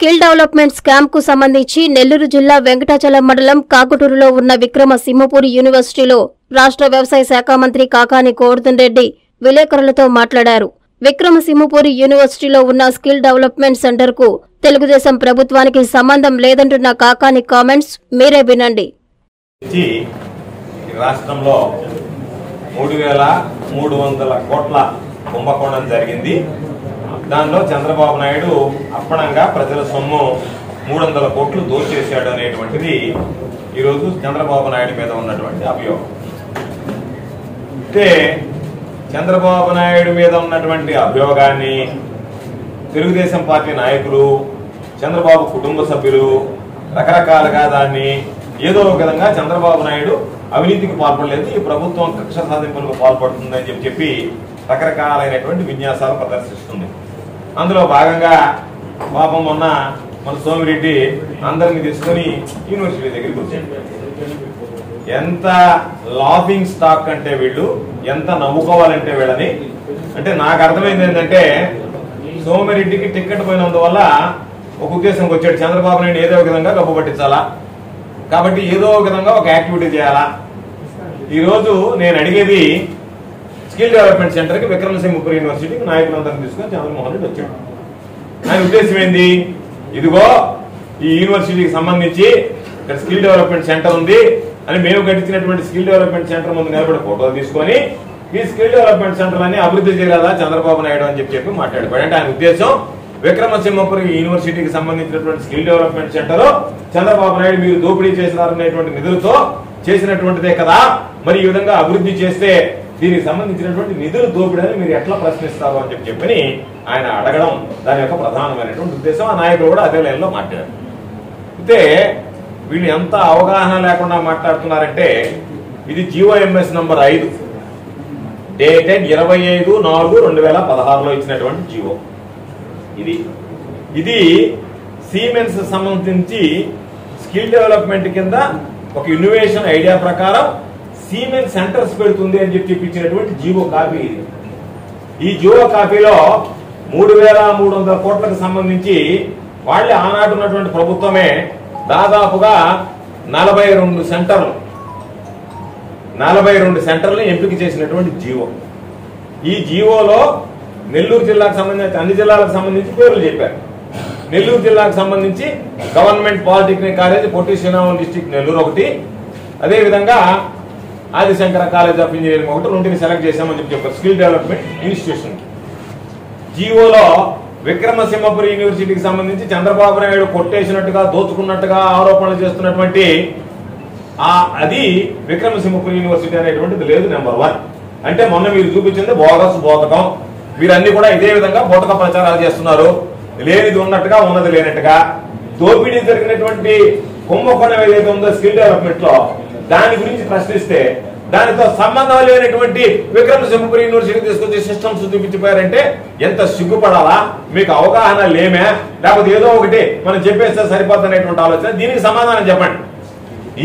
Skill development scam కు సంబంధించి నెల్లూరు జిల్లా వెంకటాచలం మండలం కాకుటూరులో ఉన్న విక్రమ సింహపురి యూనివర్సిటీలో రాష్ట్ర వ్యవసాయ శాఖ మంత్రి కాకాని గోవర్ధన్ రెడ్డి విలేకరులతో మాట్లాడారు. విక్రమ సింహపురి యూనివర్సిటీలో ఉన్న స్కిల్ డెవలప్‌మెంట్ సెంటర్ కు తెలుగుదేశం ప్రభుత్వానికి సంబంధం లేదంటున్న కాకాని కామెంట్స్ మీరే వినండి. రాష్ట్రంలో 3300 కోట్ల కుంభకోణం జరిగింది. దానిలో చంద్రబాబు నాయుడు అప్పనంగా ప్రజల సొమ్ము 300 కోట్లు దోచేశాడు అనేటువంటిది ఈరోజు చంద్రబాబు నాయుడు మీద ఉన్నటువంటి అభియోగం. అయితే చంద్రబాబు నాయుడు మీద ఉన్నటువంటి అభియోగాన్ని తెలుగుదేశం పార్టీ నాయకులు, చంద్రబాబు కుటుంబ సభ్యులు రకరకాలుగా దాన్ని ఏదో ఒక విధంగా చంద్రబాబు నాయుడు అవినీతికి పాల్పడలేదు, ఈ ప్రభుత్వం కక్ష సాధింపులకు పాల్పడుతుందని చెప్పి రకరకాలైనటువంటి విన్యాసాలు ప్రదర్శిస్తుంది. అందులో భాగంగా పాపం మొన్న మన సోమిరెడ్డి అందరినీ తీసుకొని యూనివర్సిటీ దగ్గరికి వచ్చాడు. ఎంత లాఫింగ్ స్టాక్ అంటే వీళ్ళు, ఎంత నవ్వుకోవాలంటే వీళ్ళని. అంటే నాకు అర్థమైంది ఏంటంటే సోమిరెడ్డికి టికెట్ పోయినందువల్ల ఒక ఉద్దేశంకి వచ్చాడు, చంద్రబాబు నాయుడు ఏదో విధంగా గొప్ప పట్టించాలా, కాబట్టి ఏదో ఒక విధంగా ఒక యాక్టివిటీ చేయాలా. ఈరోజు నేను అడిగేది, స్కిల్ డెవలప్మెంట్ సెంటర్కి విక్రమసింహపురి యూనివర్సిటీకి నాయకులందరినీ తీసుకుని చంద్రమోహన్ రెడ్డి వచ్చాడు. ఆయన ఉద్దేశం ఏంది? ఇదిగో ఈ యూనివర్సిటీకి సంబంధించి ఇక్కడ స్కిల్ డెవలప్మెంట్ సెంటర్ ఉంది అని మేము కట్టించినటువంటి స్కిల్ డెవలప్మెంట్ సెంటర్ ముందు నిలబడి ఫోటోలు తీసుకొని ఈ స్కిల్ డెవలప్మెంట్ సెంటర్ అని అభివృద్ధి చేయలేదా చంద్రబాబు నాయుడు అని చెప్పి మాట్లాడిపోయాడు. అంటే ఆయన ఉద్దేశం విక్రమసింహపురి యూనివర్సిటీకి సంబంధించినటువంటి skill development centre Chandrababu Naidu మీరు దోపిడీ చేసినారనేటువంటి నిధులతో చేసినటువంటిదే కదా, మరి ఈ విధంగా అభివృద్ధి చేస్తే దీనికి సంబంధించినటువంటి నిధులు దోపిడీ అని మీరు ఎట్లా ప్రశ్నిస్తారు అని చెప్పని ఆయన అడగడం దాని యొక్క ప్రధానమైనటువంటి ఉద్దేశం. ఆ నాయకులు కూడా అదే లైన్లో మాట్లాడారు. అయితే వీళ్ళు ఎంత అవగాహన లేకుండా మాట్లాడుతున్నారంటే, ఇది జీవోఎంఎస్ నంబర్ 5 డేటెడ్ 25/4/2016లో ఇచ్చినటువంటి జీవో. ఇది సీమెన్స్ సంబంధించి స్కిల్ డెవలప్మెంట్ కింద ఒక ఇన్నోవేషన్ ఐడియా ప్రకారం సీమెన్స్ సెంటర్స్ పెడుతుంది అని చెప్పించినటువంటి జియో కాపీ. ఇది ఈ జియో కాపీలో 3300 కోట్లకు సంబంధించి వాళ్ళే ఆనాడు ఉన్నటువంటి ప్రభుత్వమే దాదాపుగా 42 సెంటర్లు ఎంపిక చేసినటువంటి జియో. ఈ జియోలో నెల్లూరు జిల్లాకు సంబంధించి అన్ని జిల్లాలకు సంబంధించి పేర్లు చెప్పారు. నెల్లూరు జిల్లాకు సంబంధించి government polytechnic college Potti Sriramulu district Nellore ఒకటి, అదేవిధంగా ఆదిశంకర కాలేజ్ ఆఫ్ ఇంజనీరింగ్ ఒకటి, రెండుని సెలెక్ట్ చేశామని చెప్పారు స్కిల్ డెవలప్మెంట్ ఇన్స్టిట్యూషన్. జియోలో విక్రమసింహపురి యూనివర్సిటీకి సంబంధించి చంద్రబాబు నాయుడు కొట్టేసినట్టుగా దోచుకున్నట్టుగా ఆరోపణలు చేస్తున్నటువంటి అది విక్రమసింహపురి యూనివర్సిటీ అనేటువంటిది లేదు. నెంబర్ 1 అంటే మొన్న మీరు చూపించింది బోగస్ బోధకం. వీరన్నీ కూడా ఇదే విధంగా బోటక ప్రచారాలు చేస్తున్నారు, లేనిది ఉన్నట్టుగా ఉన్నది లేనట్టుగా. దోపిడీ జరిగినటువంటి కుంభకోణం ఏదైతే ఉందో స్కిల్ డెవలప్మెంట్ లో, దాని గురించి ప్రశ్నిస్తే దానితో సంబంధం లేనటువంటి విక్రమసింహపురి యూనివర్సిటీ తీసుకొచ్చి సిస్టమ్స్ చూపించిపోయారంటే ఎంత సిగ్గుపడాలా, మీకు అవగాహన లేమే, లేకపోతే ఏదో ఒకటి మనం చెప్పేస్తే సరిపోతున్నటువంటి ఆలోచన. దీనికి సమాధానం చెప్పండి.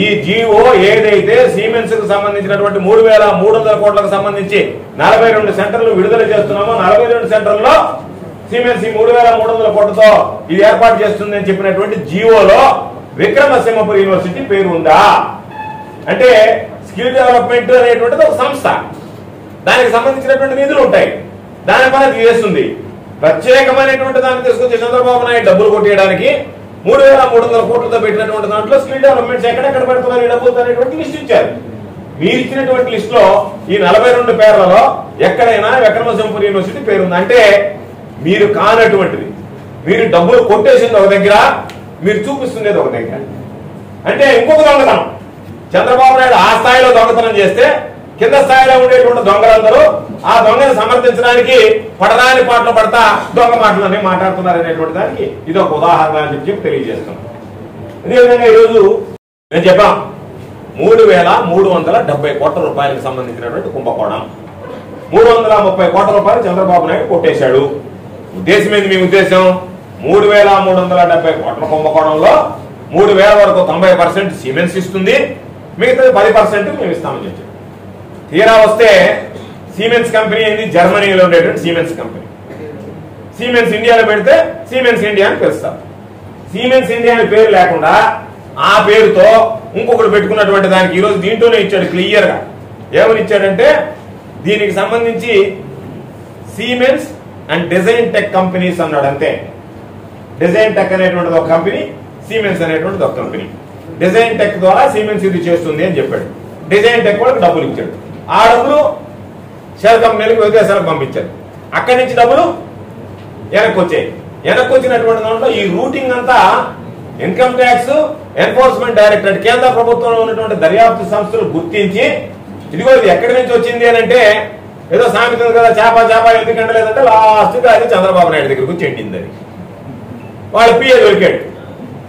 ఈ జిఓ ఏదైతే సీమెన్స్ కు సంబంధించినటువంటి 3300 కోట్లకు సంబంధించి 42 సెంటర్లు విడుదల చేస్తున్నామో, 42 సెంటర్లో సీమెన్స్ 3300 కోట్లతో ఇది ఏర్పాటు చేస్తుంది అని చెప్పినటువంటి జియోలో విక్రమసింహపురి యూనివర్సిటీ పేరు ఉందా? అంటే స్కిల్ డెవలప్మెంట్ అనేటువంటిది ఒక సంస్థ, దానికి సంబంధించినటువంటి నిధులు ఉంటాయి, దాని పని అది చేస్తుంది. ప్రత్యేకమైనటువంటి దాన్ని తీసుకొచ్చి చంద్రబాబు నాయుడు డబ్బులు కొట్టేయడానికి 3300 కోట్లతో పెట్టినటువంటి దాంట్లో స్కిల్ డెవలప్మెంట్స్ ఎక్కడెక్కడ పెడుతున్నారు డబ్బులతో అనేటువంటి లిస్ట్ ఇచ్చారు. మీరు ఇచ్చినటువంటి లిస్ట్ లో ఈ 42 పేర్లలో ఎక్కడైనా విక్రమసింహపురి యూనివర్సిటీ పేరుంది అంటే మీరు కానటువంటిది, మీరు డబ్బులు కొట్టేసింది ఒక దగ్గర, మీరు చూపిస్తుండేది ఒక దగ్గర. అంటే ఇంకొక దొంగతనం, చంద్రబాబు నాయుడు ఆ స్థాయిలో దొంగతనం చేస్తే కింద స్థాయిలో ఉండేటువంటి దొంగలందరూ ఆ దొంగను సమర్థించడానికి పడరాని పాటలు పడతా దొంగ మాటలనే మాట్లాడుతున్నారు అనేటువంటి దానికి ఇది ఒక ఉదాహరణ అని చెప్పి తెలియజేస్తున్నాం. అదేవిధంగా ఈరోజు నేను చెప్పాం 3370 కోట్ల రూపాయలకు సంబంధించినటువంటి కుంభకోణం, 330 కోట్ల రూపాయలు చంద్రబాబు నాయుడు కొట్టేశాడు. ఉద్దేశం ఏంది? మీ ఉద్దేశం 3370 కోట్ల కుంభకోణంలో 3000 వరకు 90% సిమెంట్స్ ఇస్తుంది, మిగతా 10% మేము ఇస్తామని చెప్పారు. తీరా వస్తే సీమెన్స్ కంపెనీ ఏంది? జర్మనీలో ఉండేటువంటి సీమెన్స్ కంపెనీ. సీమెన్స్ ఇండియాలో పెడితే సీమెన్స్ ఇండియా అని పిలుస్తారు. Siemens India and Pair Lakunda, our Pair Tho, Unko Petuna 20 kilos, Dinto nature clear. Every and day, the examined Siemens and DesignTec companies are not there. DesignTec and the company, Siemens and the company. DesignTec Dora, Siemens is the chest on the Japan. DesignTec was double injured. Adamu shall come with the self competition. Akanich double Yanakoche. Yanakoche at one e routing anta income tax enforcement director Kanda Proboton the Daria of the Samsung Butinchi. It was the academic church in the end day. It was Samson Chapa Chapa in the country at the last Chandrababu Naidu good change in there. Or peer will get.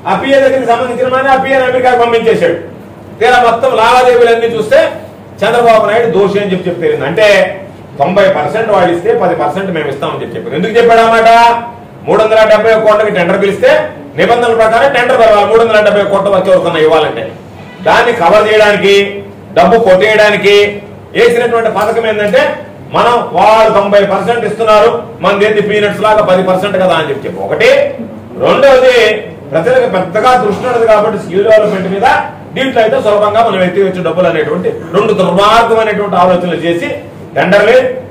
Appear in someone Germana, appear in America communication. There are Matam Lava they will end to say Chandrababu Naidu, those changes in and day. 90% oil is there for the percent may be sound. Into Japanamata, Mudandra Tapio quarter tender will stay, Nebandan Prakara tender Mudandra Tapio quarter of Chosan. Dani cover the Danke, Dabu Kote Danke, Accident went to Pasakaman, Mana, Wall, 90% is Tunaru, Monday the peanuts laga by the percent of the Anjip. Okay? Rondo day, Rather Pataka, Dushna, the government is usually with that. Deep like the Sorbanga and Vetti, which double and it would run to the Mark when it would have to JC. Tenderly,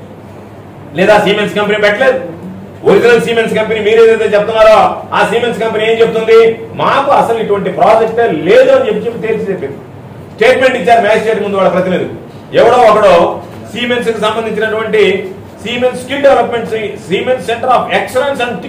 let us Siemens company battle. Original Siemens company, Mira, the Japanara, a Siemens company, Angel Tundi, Marco, Assembly 20 project, laser, Yipchip, statement is a master Mundua Patil. Yoda Siemens examined in 20, Siemens skill development, Siemens Center of Excellence and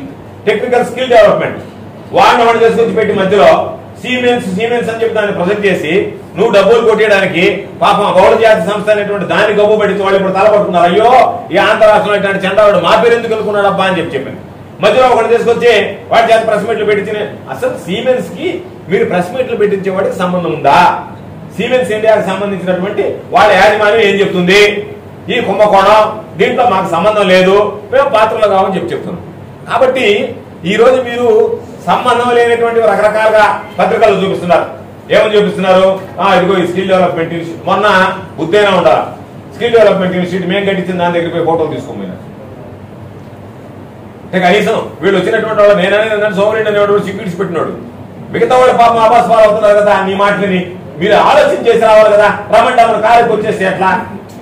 Technical Skill Development. 100 Petty Madura, Siemens and Japan project, no double quoted and Papa apologized some standard to Dani Gobu, but it's all about Narayo, Yantra, and Chandra, Margaret and the Kulkuna Banj of Japan. Major of Vandesco J, what just press metal bit in a Siemens key, mere press metal bit in Javada, Samanunda, Siemens India, Saman in 20, what Adimani Age of Tunde, E. Kumakona, Dinta Mark Samana Ledo, where Patrol of Japan. Abati, Eros Miru, Samana Lane 20 Rakaraka, Patrical Zubisuna. ఏమని చూపిస్తున్నారు ఆ ఇదిగో ఈ skill development institute మొన్న ఉద్దేనా ఉండాలి skill development institute మేం కట్టించిన దాని దగ్గరికి పోయి ఫోటోలు తీసుకుపోయినా అంటే కనీసం వీళ్ళు వచ్చినటువంటి వాళ్ళు నేననే అన్నాను సోమరేంద్ర అనేవాడు సిక్యూరిటీస్ పెట్టినాడు మిగతా వాళ్ళు పాపం ఆభాస్ వారు అవుతున్నారు కదా నీ మాటలని మీరు ఆలోచన చేసి రావాలి కదా రమంటామను కారికి వచ్చేసి అట్లా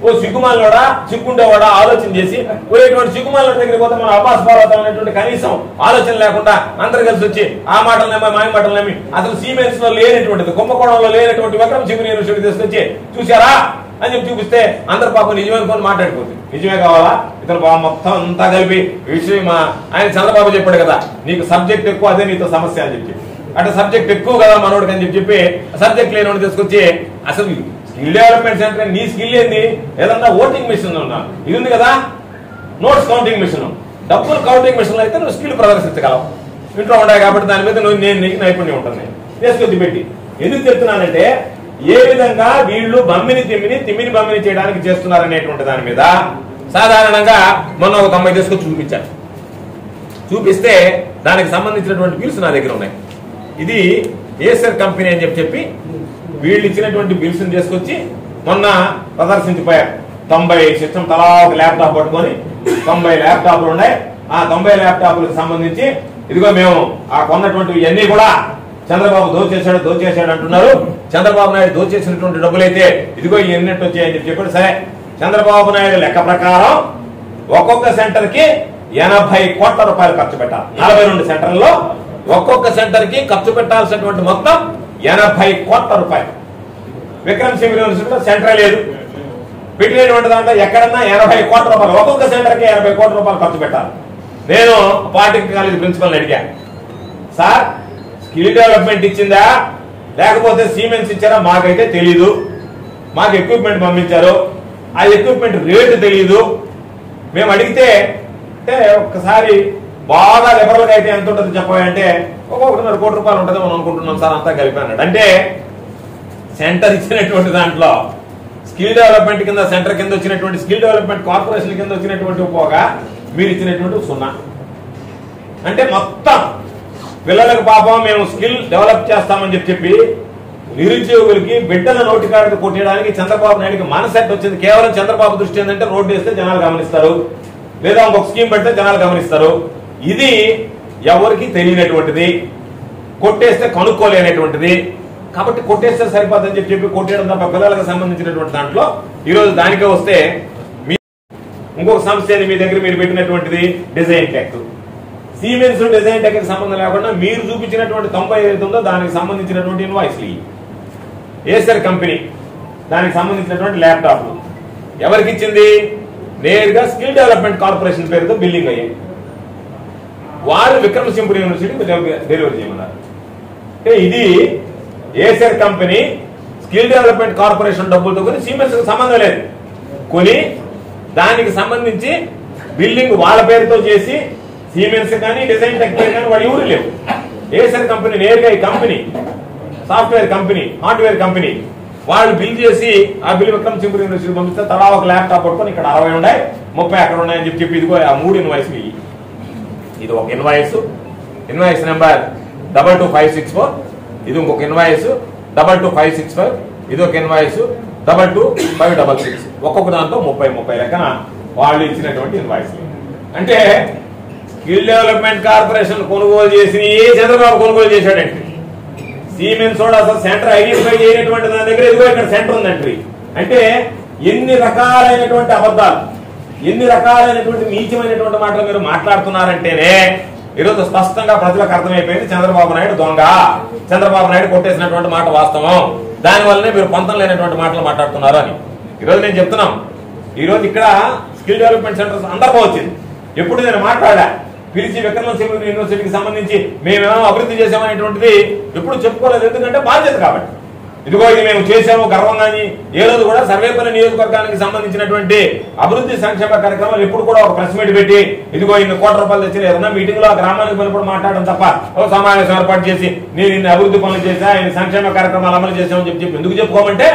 ఓ సిగ్గుమాలనోడా చిక్కుండేవాడా ఆలోచన చేసి ఒరేటువంటి సిగ్గుమాలన దగ్గరికి పోతే మన అబ్బాస్ పార్వతం అనేటువంటి కనీసం ఆలోచన లేకుండా అందరు కలిసి వచ్చి ఆ మాటలనేమో మాయ మాటలనేమి అసలు సిమెన్స్ లో లేనిటువంటిది కుంభకోణంలో లేనిటువంటి విక్రమ సింహపురి యూనివర్సిటీ తీసుకొచ్చి చూసారా అని చెప్పి చూపిస్తే అందరు పాపం నిజమనుకొని మాట్లాడిపోతుంది నిజమే కావాలా ఇతను మొత్తం అంతా కలిపి విషయం ఆయన చంద్రబాబు చెప్పాడు కదా నీకు సబ్జెక్ట్ ఎక్కువ అదే నీతో సమస్య అని చెప్పి అంటే సబ్జెక్ట్ ఎక్కువ కదా మనోడికి అని చెప్పి సబ్జెక్ట్ లేనివాడు తీసుకొచ్చి అసలు స్కిల్ డెవలప్‌మెంట్ సెంటర్ నీ స్కిల్ ఏంది ఏదన్నా ఓటింగ్ మిషన్ ఉన్నా ఇది ఉంది కదా నోట్స్ కౌంటింగ్ మిషన్ డబ్బులు కౌంటింగ్ మిషన్ అయితే నువ్వు స్కిల్ ప్రదర్శించగలవు ఇంట్లో ఉన్నాయి కాబట్టి దాని మీద నువ్వు నేను నీకు నైపుణ్యం ఉంటుంది తీసుకొచ్చి పెట్టి ఎందుకు చెప్తున్నానంటే ఏ విధంగా వీళ్ళు బమ్మిని తిమ్మిని తిమ్మిని బమ్మిని చేయడానికి చేస్తున్నారనేటువంటి దాని మీద సాధారణంగా మొన్న ఒక అమ్మాయి తీసుకొచ్చి చూపించాను చూపిస్తే దానికి సంబంధించినటువంటి బిల్స్ నా దగ్గర ఉన్నాయి ఇది ఏసర్ కంపెనీ అని చెప్పి వీళ్ళు ఇచ్చినటువంటి బిల్స్ తీసుకొచ్చి మొన్న ప్రదర్శించిపోయారు 90 సిస్టమ్ తలా ఒక ల్యాప్టాప్ పట్టుకొని 90 ల్యాప్టాప్లు ఉన్నాయి ఆ 90 ల్యాప్టాప్లకు సంబంధించి ఇదిగో మేము ఆ కొన్నటువంటి ఇవన్నీ కూడా చంద్రబాబు దోచేశాడు దోచేశాడు అంటున్నారు చంద్రబాబు నాయుడు దోచేసినటువంటి డబ్బులైతే ఇదిగో ఎన్నట్టు వచ్చాయని చెప్పాడు సరే చంద్రబాబు నాయుడు లెక్క ప్రకారం ఒక్కొక్క సెంటర్ కి 80 కోట్ల రూపాయలు ఖర్చు పెట్టాలి 42 సెంటర్లలో ఒక్కొక్క సెంటర్ కి ఖర్చు పెట్టాల్సినటువంటి మొత్తం 80 కోట్ల రూపాయలు విక్రమ్ సింహపురి యూనివర్సిటీలో సెంటర్ లేదు పెట్టినటువంటి దాంట్లో ఎక్కడన్నా 80 కోట్ల రూపాయలు ఒక్కొక్క సెంటర్కి 80 కోట్ల రూపాయలు ఖర్చు పెట్టాలి నేను పాలిటెక్నిక్ కాలేజ్ ప్రిన్సిపల్ని అడిగాను సార్ స్కిల్ డెవలప్మెంట్ ఇచ్చిందా లేకపోతే సిమెంట్స్ ఇచ్చారా మాకైతే తెలీదు మాకు ఎక్విప్మెంట్ పంపించారు ఆ ఎక్విప్మెంట్ రేటు తెలీదు మేము అడిగితే అంటే ఒక్కసారి బాగా లిబరల్గా అయితే ఎంత ఉంటుంది చెప్పాలంటే ఒక్కొక్కటిన్నర కోటి రూపాయలు ఉంటుంది మనం అనుకుంటున్నాం సార్ అంతా కలిపి అన్నాడు అంటే సెంటర్ ఇచ్చినటువంటి దాంట్లో స్కిల్ డెవలప్మెంట్ కింద సెంటర్ కింద వచ్చినటువంటి స్కిల్ డెవలప్మెంట్ కార్పొరేషన్ కింద వచ్చినటువంటి పోగా మీరు ఇచ్చినటువంటి 0 అంటే మొత్తం పిల్లలకు పాపం మేము స్కిల్ డెవలప్ చేస్తామని చెప్పి నిరుద్యోగులకి బిడ్డల నోటి కాడికి కొట్టేయడానికి చంద్రబాబు నాయుడికి మనసెట్ వచ్చింది కేవలం చంద్రబాబు దృష్టి ఏంటంటే రోడ్డు వేస్తే జనాలు గమనిస్తారు లేదా ఇంకొక స్కీమ్ పెడితే జనాలు గమనిస్తారు ఇది ఎవరికి తెలియనటువంటిది కొట్టేస్తే కనుక్కోలేనటువంటిది కాబట్టి కొట్టేస్తే సరిపోతుందని చెప్పి కొట్టేయడం తప్ప పిల్లలకు సంబంధించినటువంటి దాంట్లో ఈరోజు దానికే వస్తే ఇంకొక సంస్థ మీ దగ్గర మీరు పెట్టినటువంటిది design tech. Siemens design tech సంబంధం లేకుండా మీరు చూపించినటువంటి 90 ఏదైతుందో దానికి సంబంధించినటువంటి ఇన్వాయిస్లు, ఏసర్ కంపెనీ దానికి సంబంధించినటువంటి ల్యాప్టాప్లు ఎవరికి ఇచ్చింది? నేరుగా స్కిల్ డెవలప్మెంట్ కార్పొరేషన్ పేరుతో బిల్డింగ్ అయ్యాయి. వారు విక్రమ సింహపురి యూనివర్సిటీకి డెలివరీ చేయమన్నారు. అంటే ఇది Acer company skill development corporation డబ్బులతో కొని సిమెన్స్ సంబంధం లేదు, కొని దానికి సంబంధించి బిల్డింగ్ వాళ్ళ పేరుతో చేసి సిమెన్స్ కానీ డిజైన్ టెక్ కానీ వాళ్ళు ఎవరు లేవు. ఏసర్ కంపెనీ నేరుగా ఈ company software company hardware company వాళ్ళు బిల్ చేసి ఆ బిల్ విక్రమ్ సింహపురి యూనివర్సిటీ పంపిస్తే తలా ఒక ల్యాప్టాప్ పట్టుకొని ఇక్కడ 60 ఉన్నాయి 30 అక్కడ ఉన్నాయని చెప్పి ఇదిగో ఆ 3 ఇన్వాయిస్లు. ఇది ఒక ఇన్వాయిస్, ఇన్వాయిస్ నెంబర్ 22564, ఇది ఇంకొక ఇన్వాయిస్ 22565, ఇది ఒక ఇన్వాయిస్ 22566, ఒక్కొక్క దాంతో 30 లెక్కన వాళ్ళు ఇచ్చినటువంటి ఇన్వాయిస్లు. అంటే స్కిల్ డెవలప్మెంట్ కార్పొరేషన్ కొనుగోలు చేసి ఏ చంద్రబాబు కొనుగోలు చేశాడండి. సిమెన్స్ అసలు సెంటర్ ఐడెంటిఫై చేయనటువంటి దాని దగ్గర ఎదుగు ఇక్కడ సెంటర్ ఉందండి. అంటే ఎన్ని రకాలైనటువంటి అబద్ధాలు, ఎన్ని రకాలైనటువంటి నీచమైనటువంటి మాటలు మీరు మాట్లాడుతున్నారంటేనే ఈరోజు స్పష్టంగా ప్రజలకు అర్థమైపోయింది చంద్రబాబు నాయుడు దొంగ, చంద్రబాబు నాయుడు కొట్టేసినటువంటి మాట వాస్తవం, దానివల్లనే మీరు పొంతం లేనటువంటి మాటలు మాట్లాడుతున్నారు అని ఈరోజు నేను చెప్తున్నాం. ఈరోజు ఇక్కడ స్కిల్ డెవలప్మెంట్ సెంటర్స్ అందరికీ వచ్చింది. ఎప్పుడు నేను మాట్లాడా పిలిచి విక్రమసింహపురి యూనివర్సిటీకి సంబంధించి మేమేమో అభివృద్ధి చేసామనేటువంటిది ఎప్పుడు చెప్పుకోలేదు, ఎందుకంటే బాధ్యత కాబట్టి. ఇదిగో ఇది మేము చేసాము గర్వంగా ఏ రోజు కూడా సర్వేపల్లి నియోజకవర్గానికి సంబంధించినటువంటి అభివృద్ధి సంక్షేమ కార్యక్రమాలు ఎప్పుడు కూడా ఒక ప్రెస్ మీట్ పెట్టి ఇదిగో ఇన్ని కోట్ల రూపాయలు తెచ్చిన ఏదన్నా మీటింగ్ లో గ్రామానికి పనిపడి మాట్లాడడం తప్ప ఒక సమావేశం ఏర్పాటు చేసి నేను ఇన్ని అభివృద్ధి పనులు చేశా ఇన్ని సంక్షేమ కార్యక్రమాలు అమలు చేశామని చెప్పి ఎందుకు చెప్పుకోమంటే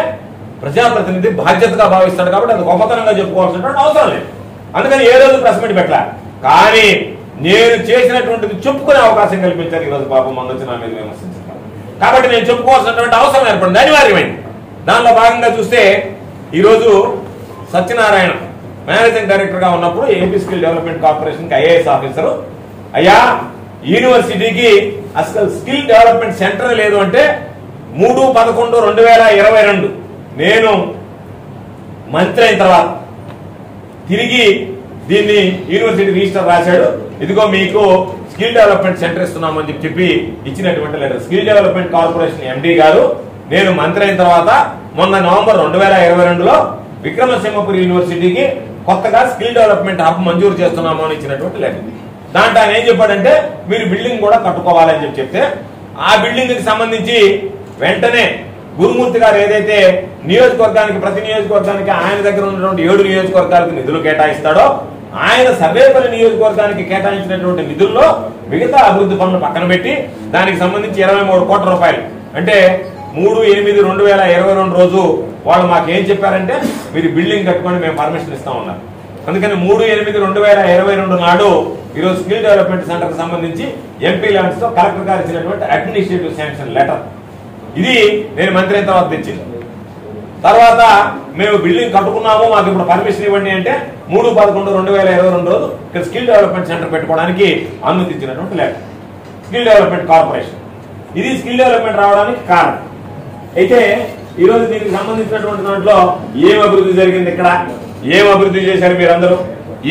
ప్రజాప్రతినిధి బాధ్యతగా భావిస్తాడు కాబట్టి అది గొప్పతనంగా చెప్పుకోవాల్సినటువంటి అవసరం లేదు. అందుకని ఏ రోజు ప్రెస్ మీట్ పెట్టాల, కానీ నేను చేసినటువంటిది చెప్పుకునే అవకాశం కల్పించారు ఈరోజు పాపం మన వచ్చి నా మీద విమర్శించారు కాబట్టి నేను చెప్పుకోవాల్సినటువంటి అవసరం ఏర్పడింది, అనివార్యమైంది. దానిలో భాగంగా చూస్తే ఈరోజు సత్యనారాయణ మేనేజింగ్ డైరెక్టర్గా ఉన్నప్పుడు ఏపీ స్కిల్ డెవలప్మెంట్ కార్పొరేషన్కి ఐఏఎస్ ఆఫీసరు, అయ్యా యూనివర్సిటీకి అసలు స్కిల్ డెవలప్మెంట్ సెంటర్ లేదు అంటే 3/11/2022 నేను మంత్రి అయిన తర్వాత తిరిగి దీన్ని యూనివర్సిటీ రిజిస్టర్ రాశాడు. ఇదిగో మీకు స్కిల్ డెవలప్మెంట్ సెంటర్ ఇస్తున్నామని చెప్పి ఇచ్చినటువంటి letter. Skill development corporation MD గారు నేను మంత్రి అయిన తర్వాత మొన్న నవంబర్ 2022లో విక్రమసింహపురి యూనివర్సిటీకి కొత్తగా స్కిల్ డెవలప్మెంట్ హబ్ మంజూరు చేస్తున్నాము అని ఇచ్చినటువంటి లెటర్. దాంట్లో ఆయన ఏం చెప్పాడంటే మీరు బిల్డింగ్ కూడా కట్టుకోవాలని చెప్పి చెప్తే ఆ బిల్డింగ్ కి సంబంధించి వెంటనే గురుమూర్తి గారు ఏదైతే నియోజకవర్గానికి ప్రతి నియోజకవర్గానికి ఆయన దగ్గర ఉన్నటువంటి 7 నియోజకవర్గాలకు నిధులు కేటాయిస్తాడో ఆయన సర్వేపల్లి నియోజకవర్గానికి కేటాయించినటువంటి నిధుల్లో మిగతా అభివృద్ధి పనులు పక్కన పెట్టి దానికి సంబంధించి 23 కోట్ల రూపాయలు అంటే 3/8/2022 రోజు వాళ్ళు మాకేం చెప్పారంటే మీరు బిల్డింగ్ కట్టుకొని మేము పర్మిషన్ ఇస్తా ఉన్నారు. అందుకని 3/8/2022 నాడు ఈరోజు స్కిల్ డెవలప్మెంట్ సెంటర్ కి సంబంధించి ఎంపీ ల్యాండ్స్ తో కలెక్టర్ గారు ఇచ్చినటువంటి అడ్మినిస్ట్రేటివ్ శాంక్షన్ లెటర్ ఇది నేను మంత్రి అయిన తర్వాత తెచ్చింది. తర్వాత మేము బిల్డింగ్ కట్టుకున్నాము మాకు ఇప్పుడు పర్మిషన్ ఇవ్వండి అంటే 3/11/2022 రోజు ఇక్కడ స్కిల్ డెవలప్మెంట్ సెంటర్ పెట్టుకోవడానికి అనుమతించినటువంటి లెటర్ స్కిల్ డెవలప్మెంట్ కార్పొరేషన్. ఇది స్కిల్ డెవలప్మెంట్ రావడానికి కారణం. అయితే ఈరోజు దీనికి సంబంధించినటువంటి దాంట్లో ఏం అభివృద్ధి జరిగింది, ఇక్కడ ఏం అభివృద్ధి చేశారు, మీరందరూ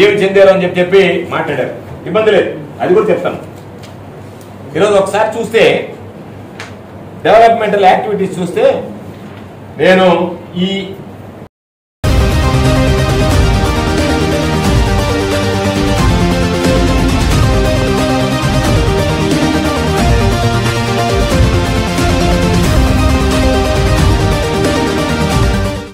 ఏమి చెందారు అని చెప్పి మాట్లాడారు. ఇబ్బంది లేదు, అది కూడా చెప్తాను. ఈరోజు ఒకసారి చూస్తే డెవలప్మెంటల్ యాక్టివిటీస్ చూస్తే నేను ఈ